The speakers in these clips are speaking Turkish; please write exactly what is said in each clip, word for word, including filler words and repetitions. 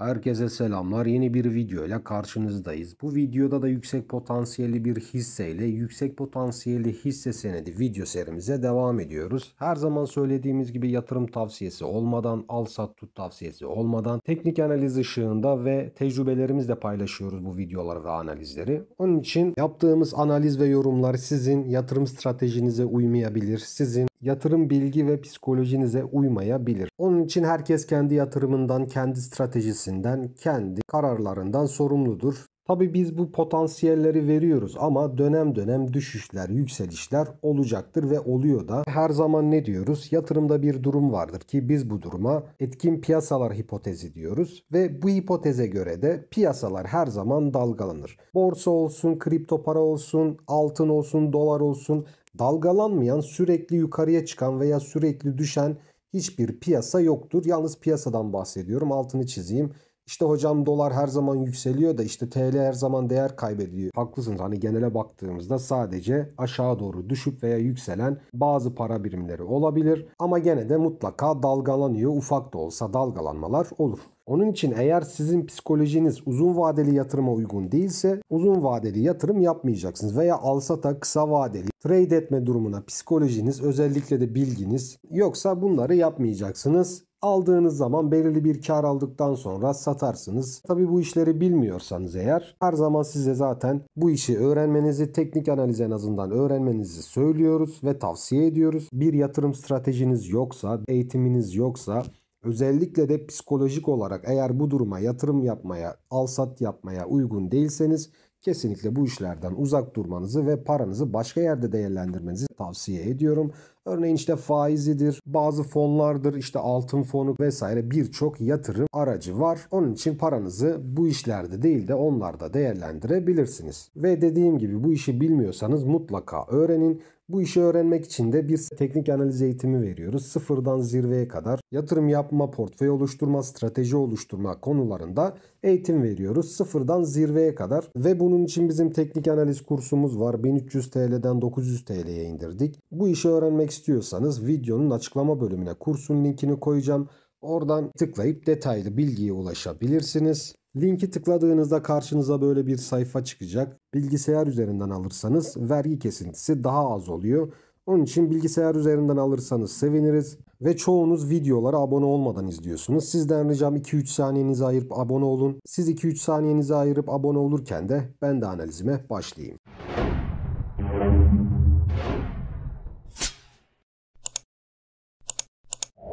Herkese selamlar. Yeni bir video ile karşınızdayız. Bu videoda da yüksek potansiyelli bir hisseyle yüksek potansiyelli hisse senedi video serimize devam ediyoruz. Her zaman söylediğimiz gibi yatırım tavsiyesi olmadan, al sat tut tavsiyesi olmadan, teknik analiz ışığında ve tecrübelerimizle paylaşıyoruz bu videoları ve analizleri. Onun için yaptığımız analiz ve yorumlar sizin yatırım stratejinize uymayabilir. Sizin yatırım bilgi ve psikolojinize uymayabilir. Onun için herkes kendi yatırımından, kendi stratejisinden, kendi kararlarından sorumludur. Tabii biz bu potansiyelleri veriyoruz ama dönem dönem düşüşler, yükselişler olacaktır ve oluyor da. Her zaman ne diyoruz? Yatırımda bir durum vardır ki biz bu duruma etkin piyasalar hipotezi diyoruz ve bu hipoteze göre de piyasalar her zaman dalgalanır. Borsa olsun, kripto para olsun, altın olsun, dolar olsun, dalgalanmayan, sürekli yukarıya çıkan veya sürekli düşen hiçbir piyasa yoktur. Yalnız piyasadan bahsediyorum, altını çizeyim. İşte hocam dolar her zaman yükseliyor da işte T L her zaman değer kaybediyor. Haklısınız, hani genele baktığımızda sadece aşağı doğru düşüp veya yükselen bazı para birimleri olabilir. Ama gene de mutlaka dalgalanıyor, ufak da olsa dalgalanmalar olur. Onun için eğer sizin psikolojiniz uzun vadeli yatırıma uygun değilse uzun vadeli yatırım yapmayacaksınız. Veya alsata kısa vadeli trade etme durumuna psikolojiniz, özellikle de bilginiz yoksa bunları yapmayacaksınız. Aldığınız zaman belirli bir kar aldıktan sonra satarsınız. Tabii bu işleri bilmiyorsanız eğer, her zaman size zaten bu işi öğrenmenizi, teknik analiz en azından öğrenmenizi söylüyoruz ve tavsiye ediyoruz. Bir yatırım stratejiniz yoksa, eğitiminiz yoksa, özellikle de psikolojik olarak eğer bu duruma yatırım yapmaya, alsat yapmaya uygun değilseniz kesinlikle bu işlerden uzak durmanızı ve paranızı başka yerde değerlendirmenizi tavsiye ediyorum. Örneğin işte faizidir, bazı fonlardır, işte altın fonu vesaire birçok yatırım aracı var. Onun için paranızı bu işlerde değil de onlarda değerlendirebilirsiniz. Ve dediğim gibi bu işi bilmiyorsanız mutlaka öğrenin. Bu işi öğrenmek için de bir teknik analiz eğitimi veriyoruz. Sıfırdan zirveye kadar yatırım yapma, portföy oluşturma, strateji oluşturma konularında eğitim veriyoruz. Sıfırdan zirveye kadar ve bunun için bizim teknik analiz kursumuz var. bin üç yüz T L'den dokuz yüz T L'ye indirdik. Bu işi öğrenmek istiyorsanız videonun açıklama bölümüne kursun linkini koyacağım. Oradan tıklayıp detaylı bilgiye ulaşabilirsiniz. Linki tıkladığınızda karşınıza böyle bir sayfa çıkacak. Bilgisayar üzerinden alırsanız vergi kesintisi daha az oluyor. Onun için bilgisayar üzerinden alırsanız seviniriz. Ve çoğunuz videolara abone olmadan izliyorsunuz. Sizden ricam iki üç saniyenizi ayırıp abone olun. Siz iki üç saniyenizi ayırıp abone olurken de ben de analizime başlayayım.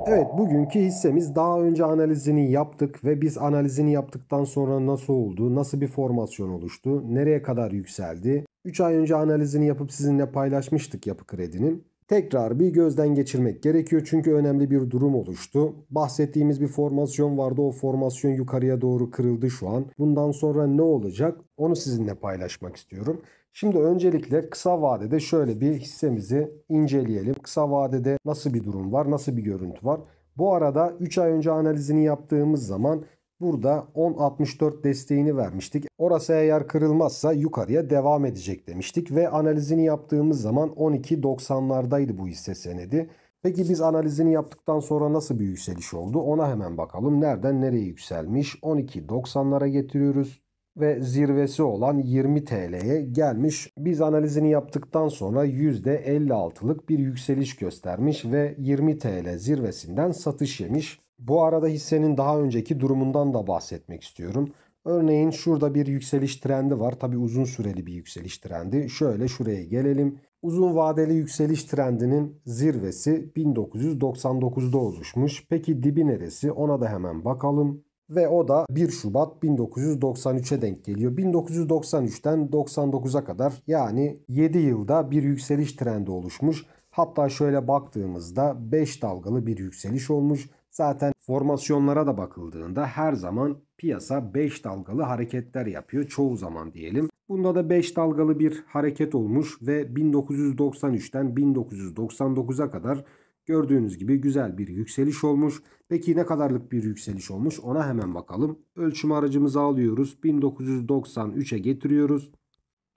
Evet, bugünkü hissemiz daha önce analizini yaptık ve biz analizini yaptıktan sonra nasıl oldu, nasıl bir formasyon oluştu, nereye kadar yükseldi? üç ay önce analizini yapıp sizinle paylaşmıştık Yapı Kredi'nin. Tekrar bir gözden geçirmek gerekiyor çünkü önemli bir durum oluştu. Bahsettiğimiz bir formasyon vardı, o formasyon yukarıya doğru kırıldı şu an. Bundan sonra ne olacak onu sizinle paylaşmak istiyorum. Şimdi öncelikle kısa vadede şöyle bir hissemizi inceleyelim. Kısa vadede nasıl bir durum var, nasıl bir görüntü var? Bu arada üç ay önce analizini yaptığımız zaman burada on altmış dört desteğini vermiştik. Orası eğer kırılmazsa yukarıya devam edecek demiştik ve analizini yaptığımız zaman on iki doksanlardaydı bu hisse senedi. Peki biz analizini yaptıktan sonra nasıl bir yükseliş oldu? Ona hemen bakalım. Nereden nereye yükselmiş? on iki doksanlara getiriyoruz ve zirvesi olan yirmi T L'ye gelmiş. Biz analizini yaptıktan sonra yüzde elli altılık bir yükseliş göstermiş ve yirmi T L zirvesinden satış yemiş. Bu arada hissenin daha önceki durumundan da bahsetmek istiyorum. Örneğin şurada bir yükseliş trendi var. Tabii uzun süreli bir yükseliş trendi. Şöyle şuraya gelelim. Uzun vadeli yükseliş trendinin zirvesi bin dokuz yüz doksan dokuzda oluşmuş. Peki dibi neresi? Ona da hemen bakalım. Ve o da bir Şubat bin dokuz yüz doksan üçe denk geliyor. bin dokuz yüz doksan üçten doksan dokuza kadar, yani yedi yılda bir yükseliş trendi oluşmuş. Hatta şöyle baktığımızda beş dalgalı bir yükseliş olmuş. Zaten formasyonlara da bakıldığında her zaman piyasa beş dalgalı hareketler yapıyor. Çoğu zaman diyelim. Bunda da beş dalgalı bir hareket olmuş ve bin dokuz yüz doksan üçten bin dokuz yüz doksan dokuza kadar gördüğünüz gibi güzel bir yükseliş olmuş. Peki ne kadarlık bir yükseliş olmuş? Ona hemen bakalım. Ölçüm aracımızı alıyoruz. bin dokuz yüz doksan üçe getiriyoruz.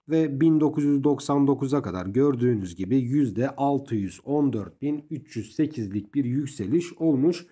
Ve bin dokuz yüz doksan dokuza kadar gördüğünüz gibi yüzde altı yüz on dört bin üç yüz sekizlik bir yükseliş olmuş.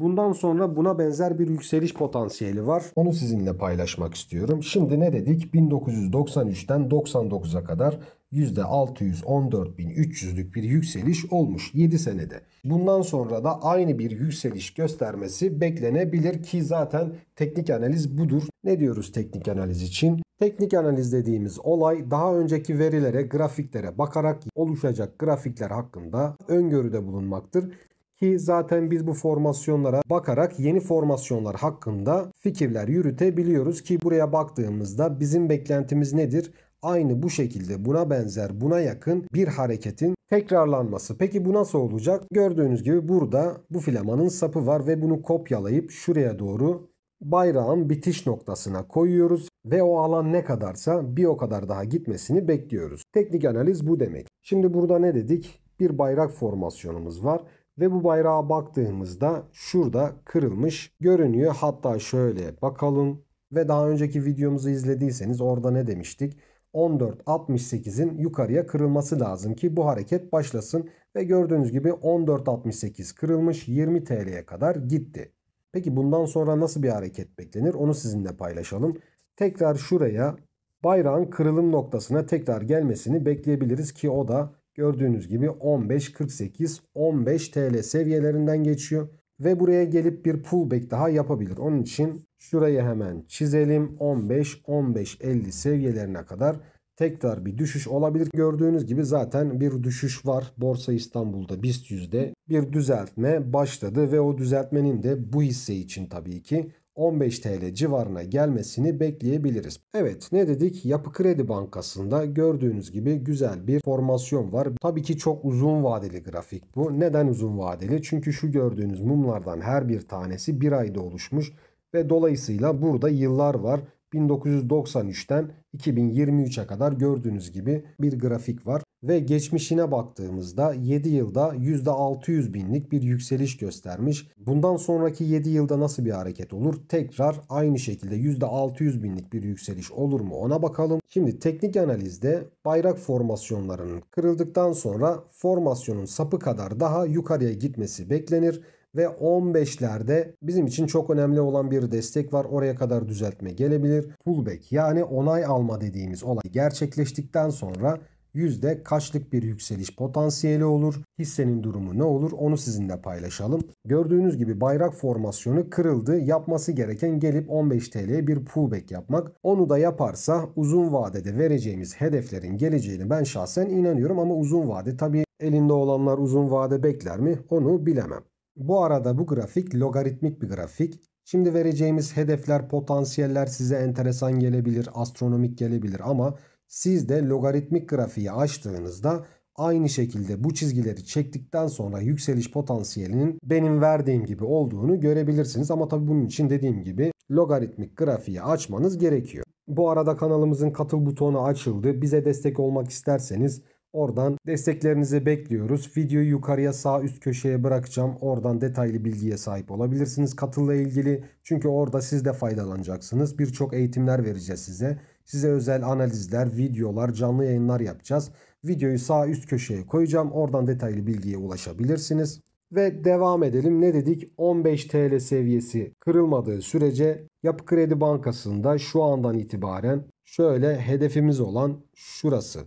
Bundan sonra buna benzer bir yükseliş potansiyeli var. Onu sizinle paylaşmak istiyorum. Şimdi ne dedik? bin dokuz yüz doksan üçten doksan dokuza kadar yüzde altı yüz on dört bin üç yüzlük bir yükseliş olmuş yedi senede. Bundan sonra da aynı bir yükseliş göstermesi beklenebilir ki zaten teknik analiz budur. Ne diyoruz teknik analiz için? Teknik analiz dediğimiz olay daha önceki verilere, grafiklere bakarak oluşacak grafikler hakkında öngörüde bulunmaktır. Ki zaten biz bu formasyonlara bakarak yeni formasyonlar hakkında fikirler yürütebiliyoruz ki buraya baktığımızda bizim beklentimiz nedir? Aynı bu şekilde buna benzer, buna yakın bir hareketin tekrarlanması. Peki bu nasıl olacak? Gördüğünüz gibi burada bu filamanın sapı var ve bunu kopyalayıp şuraya doğru bayrağın bitiş noktasına koyuyoruz ve o alan ne kadarsa bir o kadar daha gitmesini bekliyoruz. Teknik analiz bu demek. Şimdi burada ne dedik? Bir bayrak formasyonumuz var. Ve bu bayrağa baktığımızda şurada kırılmış görünüyor. Hatta şöyle bakalım ve daha önceki videomuzu izlediyseniz orada ne demiştik? on dört altmış sekizin yukarıya kırılması lazım ki bu hareket başlasın ve gördüğünüz gibi on dört altmış sekiz kırılmış, yirmi TL'ye kadar gitti. Peki bundan sonra nasıl bir hareket beklenir? Onu sizinle paylaşalım. Tekrar şuraya bayrağın kırılım noktasına tekrar gelmesini bekleyebiliriz ki o da gördüğünüz gibi on beş kırk sekiz on beş TL seviyelerinden geçiyor. Ve buraya gelip bir pullback daha yapabilir. Onun için şurayı hemen çizelim. on beş on beş elli seviyelerine kadar tekrar bir düşüş olabilir. Gördüğünüz gibi zaten bir düşüş var. Borsa İstanbul'da Bist yüz'de bir düzeltme başladı. Ve o düzeltmenin de bu hisse için tabii ki on beş TL civarına gelmesini bekleyebiliriz. Evet, ne dedik? Yapı Kredi Bankası'nda gördüğünüz gibi güzel bir formasyon var. Tabii ki çok uzun vadeli grafik bu. Neden uzun vadeli? Çünkü şu gördüğünüz mumlardan her bir tanesi bir ayda oluşmuş ve dolayısıyla burada yıllar var. bin dokuz yüz doksan üçten iki bin yirmi üçe kadar gördüğünüz gibi bir grafik var. Ve geçmişine baktığımızda yedi yılda yüzde altı yüz binlik bir yükseliş göstermiş. Bundan sonraki yedi yılda nasıl bir hareket olur? Tekrar aynı şekilde yüzde altı yüz binlik bir yükseliş olur mu? Ona bakalım. Şimdi teknik analizde bayrak formasyonlarının kırıldıktan sonra formasyonun sapı kadar daha yukarıya gitmesi beklenir. Ve on beşlerde bizim için çok önemli olan bir destek var. Oraya kadar düzeltme gelebilir. Pullback, yani onay alma dediğimiz olay gerçekleştikten sonra yüzde kaçlık bir yükseliş potansiyeli olur? Hissenin durumu ne olur? Onu sizinle paylaşalım. Gördüğünüz gibi bayrak formasyonu kırıldı. Yapması gereken gelip on beş TL'ye bir pullback yapmak. Onu da yaparsa uzun vadede vereceğimiz hedeflerin geleceğini ben şahsen inanıyorum. Ama uzun vade, tabii elinde olanlar uzun vade bekler mi? Onu bilemem. Bu arada bu grafik logaritmik bir grafik. Şimdi vereceğimiz hedefler, potansiyeller size enteresan gelebilir, astronomik gelebilir ama siz de logaritmik grafiği açtığınızda aynı şekilde bu çizgileri çektikten sonra yükseliş potansiyelinin benim verdiğim gibi olduğunu görebilirsiniz. Ama tabii bunun için dediğim gibi logaritmik grafiği açmanız gerekiyor. Bu arada kanalımızın katıl butonu açıldı. Bize destek olmak isterseniz oradan desteklerinizi bekliyoruz. Videoyu yukarıya sağ üst köşeye bırakacağım. Oradan detaylı bilgiye sahip olabilirsiniz katılla ilgili. Çünkü orada siz de faydalanacaksınız. Birçok eğitimler vereceğiz size. Size özel analizler, videolar, canlı yayınlar yapacağız. Videoyu sağ üst köşeye koyacağım. Oradan detaylı bilgiye ulaşabilirsiniz. Ve devam edelim. Ne dedik? on beş TL seviyesi kırılmadığı sürece Yapı Kredi Bankası'nda şu andan itibaren şöyle hedefimiz olan şurası.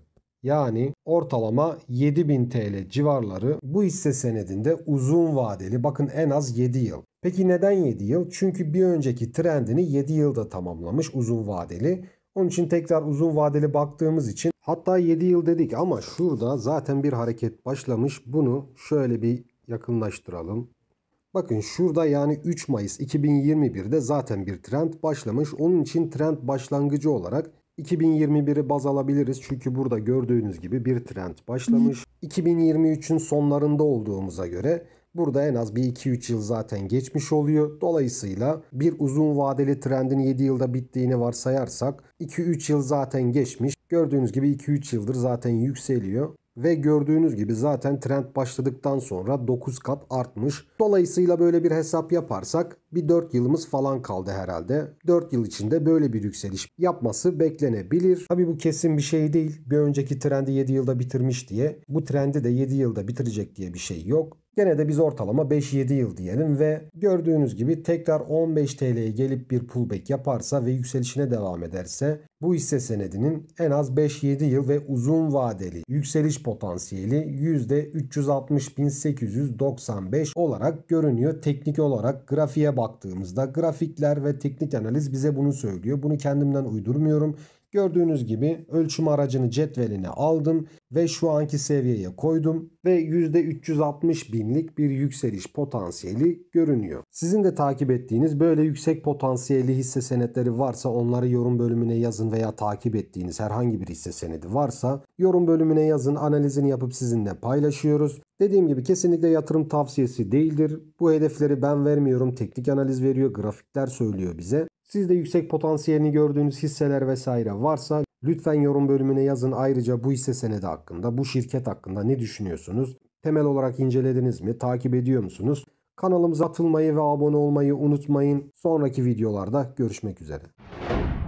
Yani ortalama yedi bin TL civarları bu hisse senedinde uzun vadeli, bakın en az yedi yıl. Peki neden yedi yıl? Çünkü bir önceki trendini yedi yılda tamamlamış uzun vadeli. Onun için tekrar uzun vadeli baktığımız için hatta yedi yıl dedik ama şurada zaten bir hareket başlamış. Bunu şöyle bir yakınlaştıralım. Bakın şurada, yani üç Mayıs iki bin yirmi bir'de zaten bir trend başlamış. Onun için trend başlangıcı olarak iki bin yirmi bir'i baz alabiliriz çünkü burada gördüğünüz gibi bir trend başlamış. iki bin yirmi üçün sonlarında olduğumuza göre burada en az bir iki üç yıl zaten geçmiş oluyor. Dolayısıyla bir uzun vadeli trendin yedi yılda bittiğini varsayarsak iki üç yıl zaten geçmiş. Gördüğünüz gibi iki üç yıldır zaten yükseliyor. Ve gördüğünüz gibi zaten trend başladıktan sonra dokuz kat artmış. Dolayısıyla böyle bir hesap yaparsak bir dört yılımız falan kaldı herhalde. dört yıl içinde böyle bir yükseliş yapması beklenebilir. Tabii bu kesin bir şey değil. Bir önceki trendi yedi yılda bitirmiş diye bu trendi de yedi yılda bitirecek diye bir şey yok. Gene de biz ortalama beş yedi yıl diyelim ve gördüğünüz gibi tekrar on beş TL'ye gelip bir pullback yaparsa ve yükselişine devam ederse bu hisse senedinin en az beş yedi yıl ve uzun vadeli yükseliş potansiyeli yüzde üç yüz altmış bin sekiz yüz doksan beş olarak görünüyor. Teknik olarak grafiğe baktığımızda grafikler ve teknik analiz bize bunu söylüyor. Bunu kendimden uydurmuyorum. Gördüğünüz gibi ölçüm aracını cetveline aldım ve şu anki seviyeye koydum ve yüzde üç yüz altmış binlik bir yükseliş potansiyeli görünüyor. Sizin de takip ettiğiniz böyle yüksek potansiyelli hisse senetleri varsa onları yorum bölümüne yazın veya takip ettiğiniz herhangi bir hisse senedi varsa yorum bölümüne yazın, analizini yapıp sizinle paylaşıyoruz. Dediğim gibi kesinlikle yatırım tavsiyesi değildir. Bu hedefleri ben vermiyorum. Teknik analiz veriyor, grafikler söylüyor bize. Siz de yüksek potansiyelini gördüğünüz hisseler vesaire varsa lütfen yorum bölümüne yazın. Ayrıca bu hisse senedi hakkında, bu şirket hakkında ne düşünüyorsunuz? Temel olarak incelediniz mi? Takip ediyor musunuz? Kanalımıza atılmayı ve abone olmayı unutmayın. Sonraki videolarda görüşmek üzere.